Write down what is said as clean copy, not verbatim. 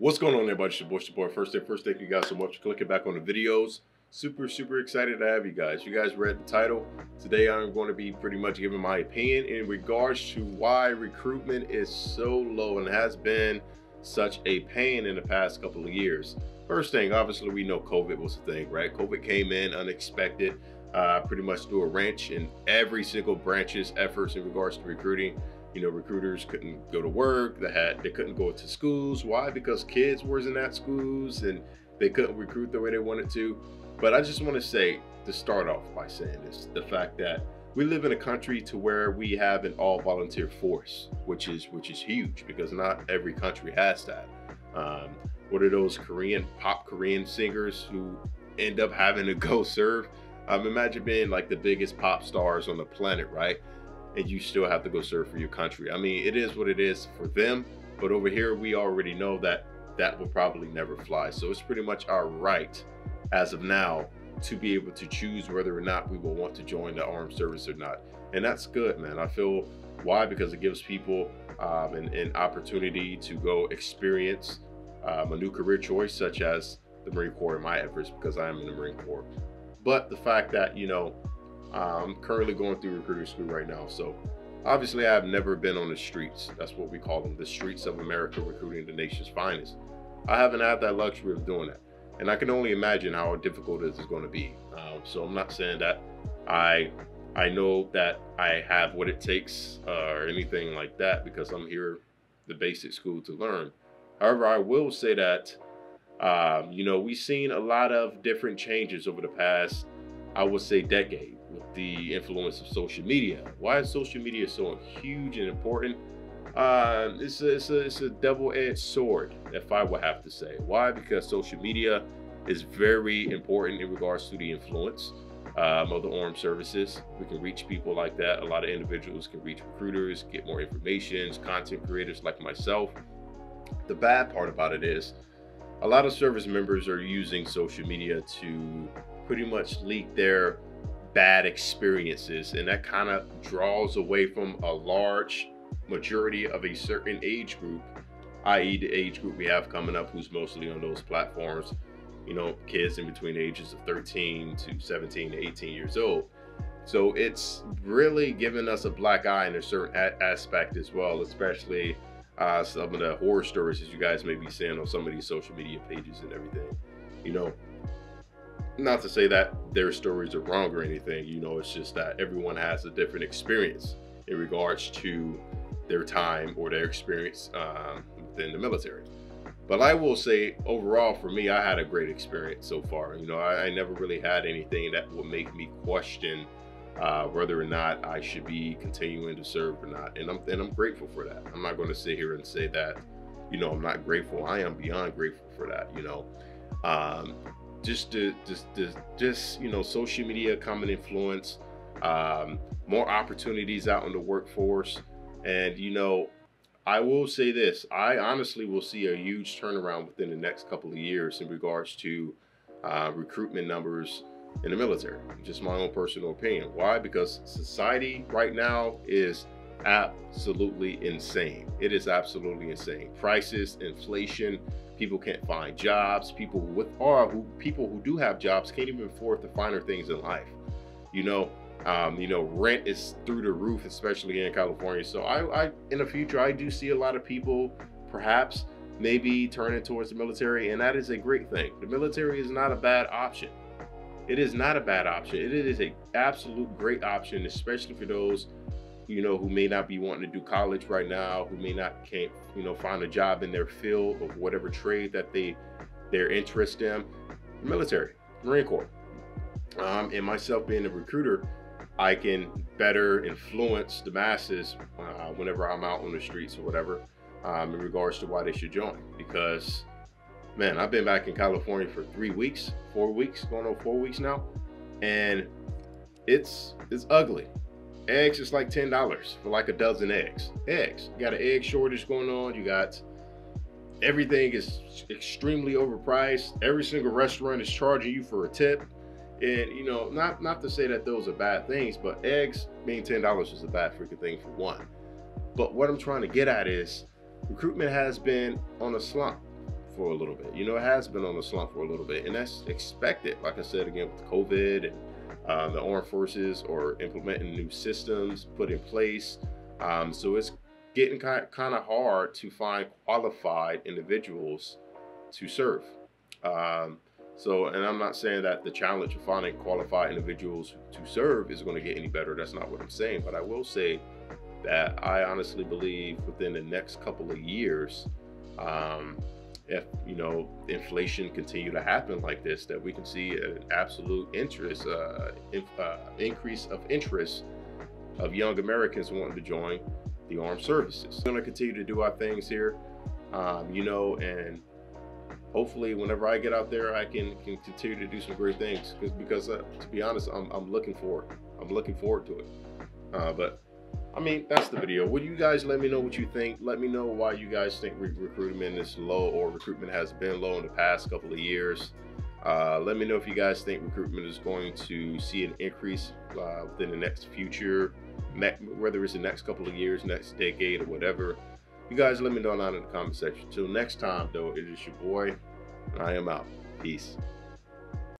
What's going on, everybody? It's your boy, First Take. First Take, you guys so much for clicking back on the videos. Super excited to have you guys. You guys read the title. Today I'm going to be pretty much giving my opinion in regards to why recruitment is so low and has been such a pain in the past couple of years. First thing, obviously we know COVID was the thing, right? COVID came in unexpected, pretty much threw a wrench in every single branch's efforts in regards to recruiting. You know, recruiters couldn't go to work, they couldn't go to schools. Why? Because kids wasn't at schools and they couldn't recruit the way they wanted to. But I just want to say, to start off by saying this, the fact that we live in a country to where we have an all volunteer force, which is huge, because not every country has that. What are those pop Korean singers who end up having to go serve? Imagine being like the biggest pop stars on the planet, right? And you still have to go serve for your country. I mean, it is what it is for them, but over here we already know that that will probably never fly. So it's pretty much our right as of now to be able to choose whether or not we will want to join the armed service or not. And that's good, man. I feel why? Because it gives people an opportunity to go experience a new career choice, such as the Marine Corps in my efforts, because I am in the Marine Corps. But the fact that, you know, I'm currently going through recruiting school right now, so obviously I've never been on the streets. That's what we call them, the streets of America, recruiting the nation's finest. I haven't had that luxury of doing that, and I can only imagine how difficult it is going to be. So I'm not saying that I know that I have what it takes or anything like that, because I'm here the basic school to learn. However, I will say that you know, we've seen a lot of different changes over the past, I would say, decade, with the influence of social media. Why is social media so huge and important? It's a double-edged sword, if I would have to say. Why? Because social media is very important in regards to the influence of the armed services. We can reach people like that. A lot of individuals can reach recruiters, get more information, content creators like myself. The bad part about it is a lot of service members are using social media to pretty much leak their bad experiences, and that kind of draws away from a large majority of a certain age group, i.e. the age group we have coming up, who's mostly on those platforms. You know, kids in between the ages of 13 to 17 to 18 years old. So it's really giving us a black eye in a certain aspect as well, especially some of the horror stories that you guys may be seeing on some of these social media pages and everything. You know, not to say that their stories are wrong or anything, you know, it's just that everyone has a different experience in regards to their time or their experience within the military. But I will say overall for me, I had a great experience so far. You know, I never really had anything that would make me question whether or not I should be continuing to serve or not. And I'm grateful for that. I'm not going to sit here and say that, you know, I'm not grateful. I am beyond grateful for that, you know. Just you know, social media common influence, more opportunities out in the workforce. And, you know, I will say this, I honestly will see a huge turnaround within the next couple of years in regards to recruitment numbers in the military. Just my own personal opinion. Why? Because society right now is absolutely insane. It is absolutely insane. Prices, inflation, people can't find jobs. People who do have jobs can't even afford the finer things in life. You know, rent is through the roof, especially in California. So I in the future, I do see a lot of people perhaps maybe turning towards the military, and that is a great thing. The military is not a bad option. It is not a bad option. It is an absolute great option, especially for those, you know, who may not be wanting to do college right now, who may not can't, you know, find a job in their field of whatever trade that they're interested in. The military, Marine Corps, and myself being a recruiter, I can better influence the masses whenever I'm out on the streets or whatever, in regards to why they should join. Because, man, I've been back in California for 3 weeks, 4 weeks, going on 4 weeks now, and it's ugly. Eggs is like $10 for like a dozen eggs. You got an egg shortage going on. You got everything is extremely overpriced. Every single restaurant is charging you for a tip. And, you know, not to say that those are bad things, but eggs being $10 is a bad freaking thing for one. But what I'm trying to get at is recruitment has been on a slump for a little bit. You know, it has been on the slump for a little bit, and that's expected. Like I said again, with COVID and the armed forces are implementing new systems put in place. So it's getting kind of hard to find qualified individuals to serve. So, and I'm not saying that the challenge of finding qualified individuals to serve is going to get any better. That's not what I'm saying. But I will say that I honestly believe within the next couple of years, if, you know, inflation continue to happen like this, that we can see an absolute interest, increase of interest of young Americans wanting to join the armed services. We're going to continue to do our things here, you know, and hopefully whenever I get out there, I can continue to do some great things because to be honest, I'm looking forward. I'm looking forward to it. But I mean, that's the video. Would you guys let me know what you think? Let me know why you guys think recruitment is low, or recruitment has been low in the past couple of years. Let me know if you guys think recruitment is going to see an increase within the next future, whether it's the next couple of years, next decade, or whatever. You guys let me know down in the comment section. Till next time, though, it is your boy, and I am out. Peace.